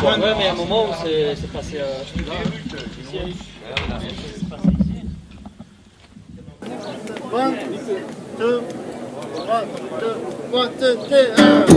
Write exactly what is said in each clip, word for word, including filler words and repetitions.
point. Ouais, mais à un moment, c'est passé à... We'll be right back.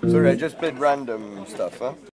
Sorry, I just played random stuff, huh?